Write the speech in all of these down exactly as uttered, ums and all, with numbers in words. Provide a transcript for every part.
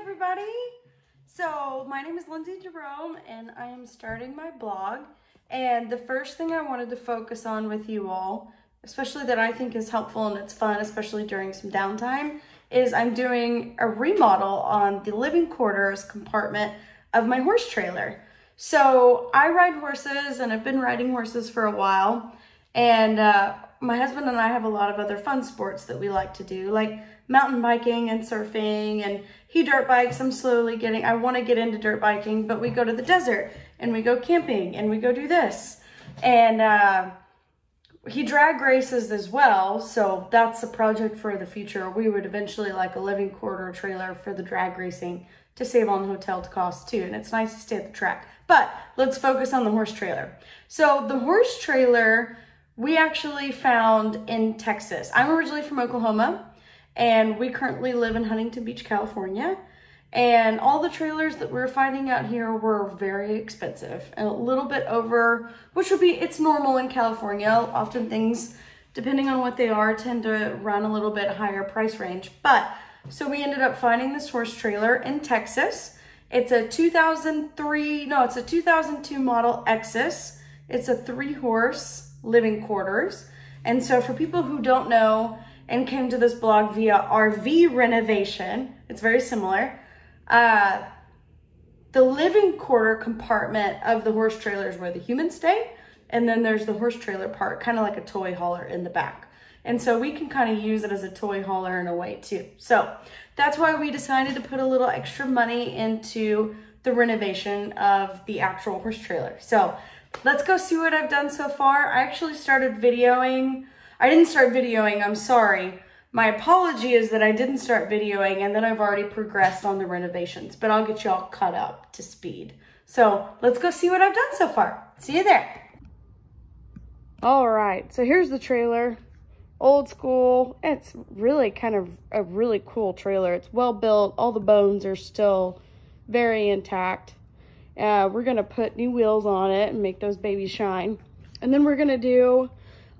everybody. So my name is Lindsay Jerome and I am starting my blog. And the first thing I wanted to focus on with you all, especially that I think is helpful and it's fun, especially during some downtime, is I'm doing a remodel on the living quarters compartment of my horse trailer. So I ride horses and I've been riding horses for a while. And uh, my husband and I have a lot of other fun sports that we like to do, like mountain biking and surfing, and he dirt bikes. I'm slowly getting, I want to get into dirt biking, but we go to the desert and we go camping and we go do this. And uh, he drag races as well. So that's a project for the future. We would eventually like a living quarter trailer for the drag racing to save on hotel costs too. And it's nice to stay at the track, but let's focus on the horse trailer. So the horse trailer we actually found in Texas. I'm originally from Oklahoma. And we currently live in Huntington Beach, California. And all the trailers that we're finding out here were very expensive and a little bit over, which would be, it's normal in California. Often things, depending on what they are, tend to run a little bit higher price range. But, so we ended up finding this horse trailer in Texas. It's a two thousand three, no, it's a two thousand two model Exiss. It's a three horse living quarters. And so for people who don't know, and came to this blog via R V renovation, it's very similar. Uh, the living quarter compartment of the horse trailer is where the humans stay, and then there's the horse trailer part, kind of like a toy hauler in the back. And so we can kind of use it as a toy hauler in a way too. So that's why we decided to put a little extra money into the renovation of the actual horse trailer. So let's go see what I've done so far. I actually started videoing I didn't start videoing, I'm sorry. My apology is that I didn't start videoing and then I've already progressed on the renovations, but I'll get y'all caught up to speed. So let's go see what I've done so far. See you there. All right, so here's the trailer, old school. It's really kind of a really cool trailer. It's well built, all the bones are still very intact. Uh, we're gonna put new wheels on it and make those babies shine. And then we're gonna do,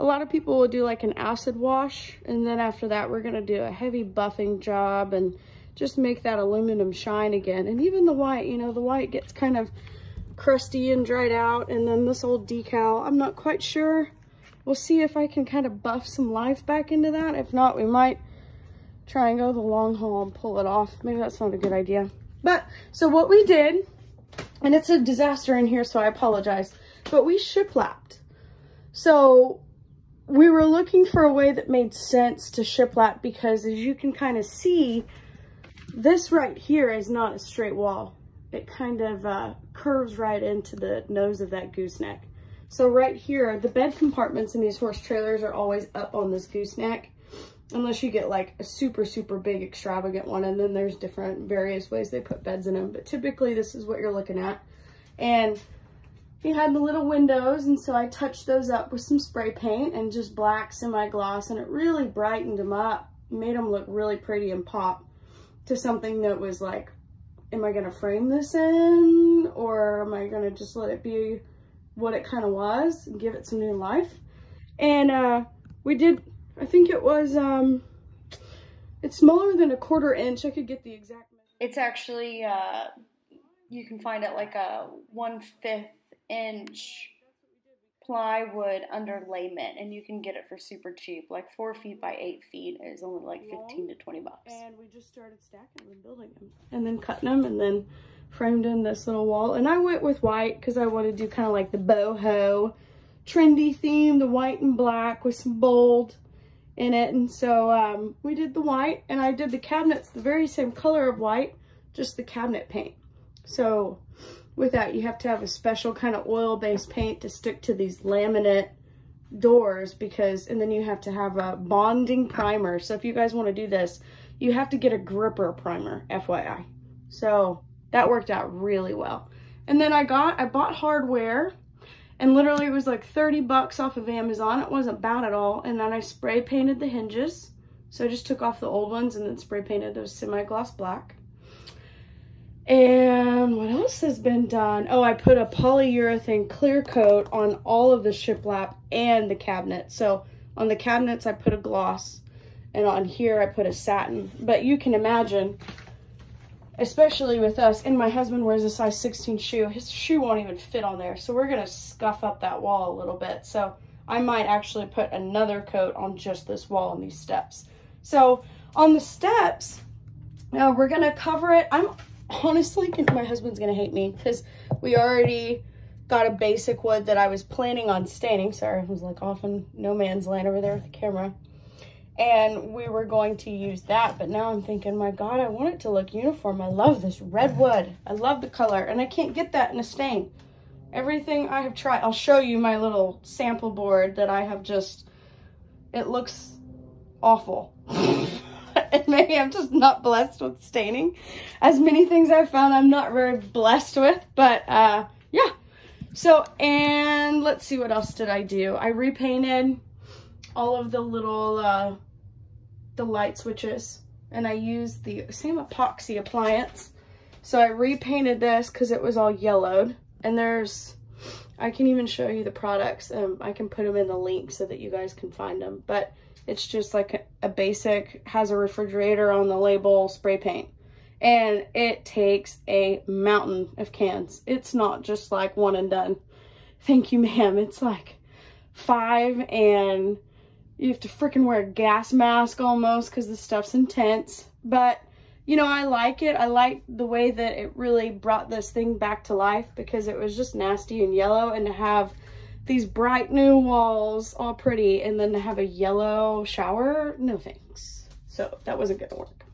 a lot of people will do like an acid wash, and then after that we're gonna do a heavy buffing job and just make that aluminum shine again. And even the white, you know, the white gets kind of crusty and dried out, and then this old decal, I'm not quite sure. We'll see if I can kind of buff some life back into that. If not, we might try and go the long haul and pull it off. Maybe that's not a good idea. But, so what we did, and it's a disaster in here, so I apologize, but we shiplapped. So, we were looking for a way that made sense to shiplap because as you can kind of see, this right here is not a straight wall. It kind of uh, curves right into the nose of that gooseneck. So right here, the bed compartments in these horse trailers are always up on this gooseneck, unless you get like a super, super big extravagant one. And then there's different various ways they put beds in them. But typically this is what you're looking at. And he had the little windows, and so I touched those up with some spray paint and just black semi-gloss, and it really brightened them up, made them look really pretty and pop to something that was like, am I gonna frame this in, or am I gonna just let it be what it kind of was and give it some new life? And uh, we did, I think it was, um, it's smaller than a quarter inch. I could get the exact measure. It's actually, uh, you can find it like a one-fifth inch plywood underlayment, and you can get it for super cheap, like four feet by eight feet is only like fifteen to twenty bucks. And we just started stacking and building them and then cutting them and then framed in this little wall. And I went with white because I wanted to do kind of like the boho trendy theme, the white and black with some bold in it. And so um, we did the white, and I did the cabinets the very same color of white, just the cabinet paint. So with that, you have to have a special kind of oil-based paint to stick to these laminate doors because, and then you have to have a bonding primer. So if you guys want to do this, you have to get a gripper primer, F Y I. So that worked out really well. And then I got, I bought hardware, and literally it was like thirty bucks off of Amazon. It wasn't bad at all. And then I spray painted the hinges. So I just took off the old ones and then spray painted those semi-gloss black. And what else has been done? Oh, I put a polyurethane clear coat on all of the shiplap and the cabinet. So on the cabinets, I put a gloss, and on here, I put a satin. But you can imagine especially with us. And my husband wears a size sixteen shoe. His shoe won't even fit on there. So we're gonna scuff up that wall a little bit. So I might actually put another coat on just this wall and these steps. So on the steps, now we're gonna cover it. I'm honestly thinking my husband's gonna hate me because we already got a basic wood that I was planning on staining. Sorry, I was like off in no man's land over there with the camera. And we were going to use that, but now I'm thinking, my God, I want it to look uniform. I love this red wood. I love the color, and I can't get that in a stain. Everything I have tried, I'll show you my little sample board that I have just, it looks awful. And maybe I'm just not blessed with staining. As many things I've found I'm not very blessed with, but uh, yeah. So, and let's see, what else did I do? I repainted all of the little, uh, the light switches, and I used the same epoxy appliance. So I repainted this because it was all yellowed, and there's, I can even show you the products. Um, I can put them in the link so that you guys can find them, but it's just like a, a basic, has a refrigerator on the label spray paint, and it takes a mountain of cans. It's not just like one and done. Thank you, ma'am. It's like five, and you have to freaking wear a gas mask almost because the stuff's intense. But, you know, I like it. I like the way that it really brought this thing back to life because it was just nasty and yellow. And to have these bright new walls all pretty and then to have a yellow shower, no thanks. So that wasn't gonna work.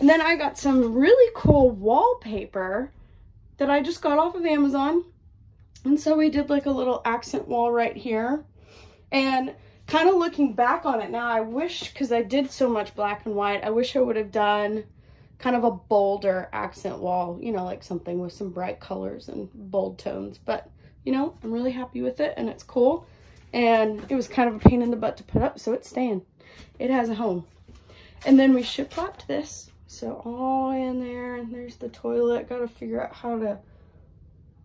And then I got some really cool wallpaper that I just got off of Amazon. And so we did like a little accent wall right here. And kind of looking back on it now, I wish, because I did so much black and white, I wish I would have done kind of a bolder accent wall, you know, like something with some bright colors and bold tones. But, you know, I'm really happy with it, and it's cool. And it was kind of a pain in the butt to put up, so it's staying. It has a home. And then we shiplaped this. So all in there, and there's the toilet. Got to figure out how to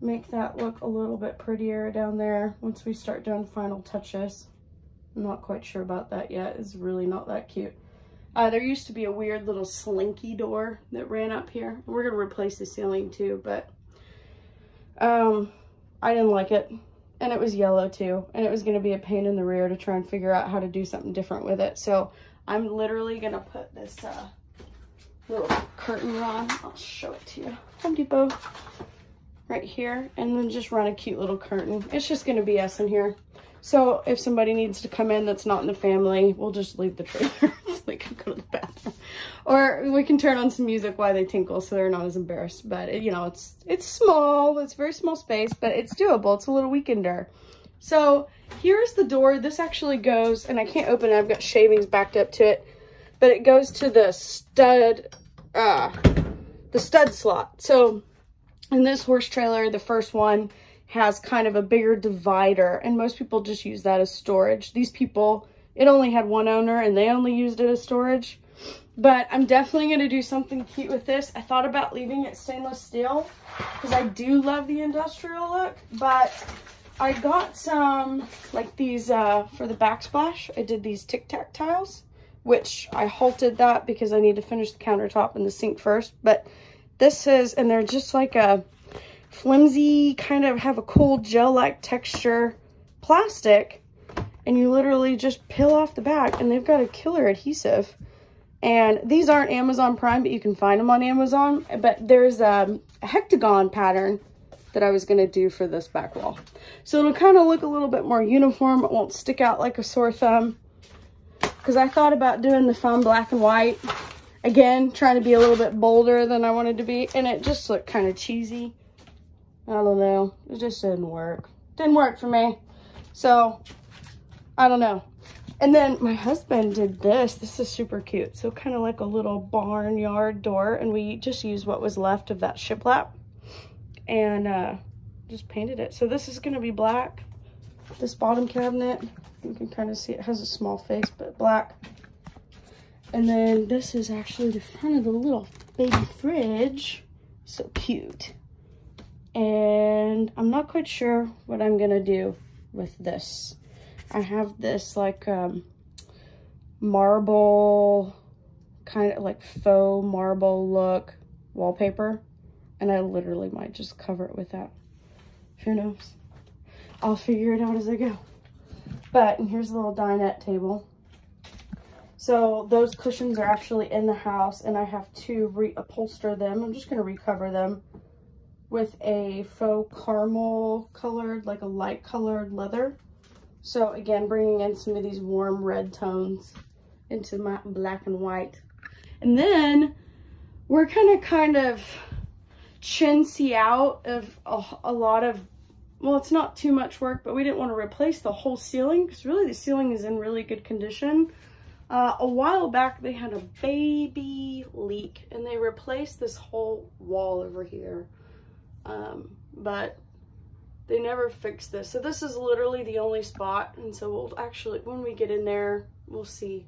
make that look a little bit prettier down there once we start doing final touches. I'm not quite sure about that yet. It's really not that cute. Uh, there used to be a weird little slinky door that ran up here. We're going to replace the ceiling too, but um, I didn't like it. And it was yellow too. And it was going to be a pain in the rear to try and figure out how to do something different with it. So I'm literally going to put this uh, little curtain rod. I'll show it to you. Home Depot. Right here. And then just run a cute little curtain. It's just going to be us in here. So if somebody needs to come in that's not in the family, we'll just leave the trailer so they can go to the bathroom. Or we can turn on some music while they tinkle so they're not as embarrassed. But, it, you know, it's it's small. It's a very small space, but it's doable. It's a little weekender. So here's the door. This actually goes, and I can't open it. I've got shavings backed up to it. But it goes to the stud, uh, the stud slot. So in this horse trailer, the first one, has kind of a bigger divider, and most people just use that as storage. These people, it only had one owner and they only used it as storage, but I'm definitely gonna do something cute with this. I thought about leaving it stainless steel because I do love the industrial look, but I got some like these uh, for the backsplash. I did these Tic Tac tiles, which I halted that because I need to finish the countertop and the sink first, but this is, and they're just like a flimsy, kind of have a cool gel-like texture plastic, and you literally just peel off the back, and they've got a killer adhesive. And these aren't Amazon Prime, but you can find them on Amazon. But there's um, a hectagon pattern that I was going to do for this back wall, so it'll kind of look a little bit more uniform. It won't stick out like a sore thumb, because I thought about doing the fun black and white again, trying to be a little bit bolder than I wanted to be, and it just looked kind of cheesy. I don't know. It just didn't work. Didn't work for me. So, I don't know. And then my husband did this. This is super cute. So, kind of like a little barnyard door. And we just used what was left of that shiplap. And uh, just painted it. So, this is going to be black. This bottom cabinet, you can kind of see it has a small face, but black. And then this is actually the front of the little baby fridge. So cute. And I'm not quite sure what I'm gonna do with this. I have this like um, marble, kind of like faux marble look wallpaper, and I literally might just cover it with that. Who knows? I'll figure it out as I go. But, and here's a little dinette table. So those cushions are actually in the house, and I have to reupholster them. I'm just going to recover them with a faux caramel colored, like a light colored leather. So again, bringing in some of these warm red tones into my black and white. And then we're kind of kind of chintzy out of a, a lot of, well, it's not too much work, but we didn't want to replace the whole ceiling because really the ceiling is in really good condition. Uh, a while back, they had a baby leak and they replaced this whole wall over here. Um, but they never fixed this. So this is literally the only spot. And so we'll actually, when we get in there, we'll see.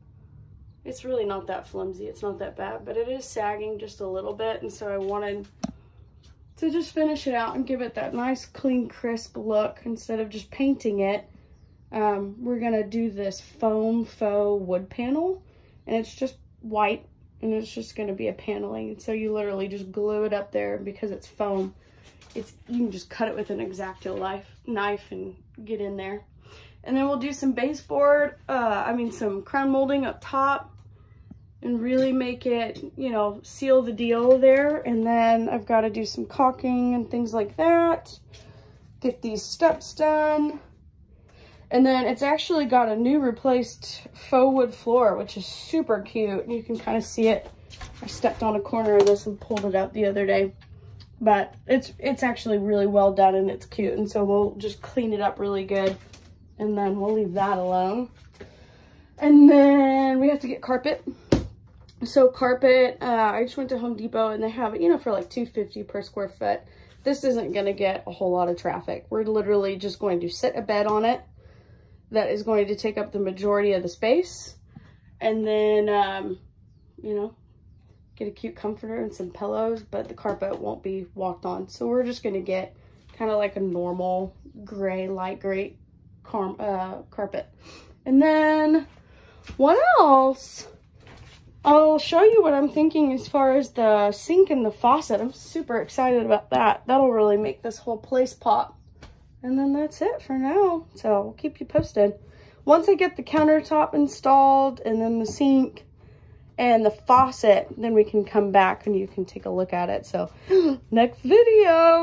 It's really not that flimsy. It's not that bad, but it is sagging just a little bit. And so I wanted to just finish it out and give it that nice, clean, crisp look instead of just painting it. Um, we're going to do this foam faux wood panel, and it's just white, and it's just going to be a paneling. And so you literally just glue it up there because it's foam. It's, you can just cut it with an X-Acto knife, knife and get in there. And then we'll do some baseboard, uh, I mean some crown molding up top and really make it, you know, seal the deal there. And then I've got to do some caulking and things like that. Get these steps done. And then it's actually got a new replaced faux wood floor, which is super cute. You can kind of see it. I stepped on a corner of this and pulled it out the other day. But it's it's actually really well done and it's cute. And so we'll just clean it up really good. And then we'll leave that alone. And then we have to get carpet. So carpet, uh, I just went to Home Depot and they have it, you know, for like two fifty per square foot. This isn't going to get a whole lot of traffic. We're literally just going to set a bed on it that is going to take up the majority of the space. And then, um, you know, get a cute comforter and some pillows, but the carpet won't be walked on. So we're just going to get kind of like a normal gray, light gray car uh, carpet. And then what else? I'll show you what I'm thinking as far as the sink and the faucet. I'm super excited about that. That'll really make this whole place pop. And then that's it for now. So I'll keep you posted. Once I get the countertop installed and then the sink and the faucet, then we can come back and you can take a look at it. So next video.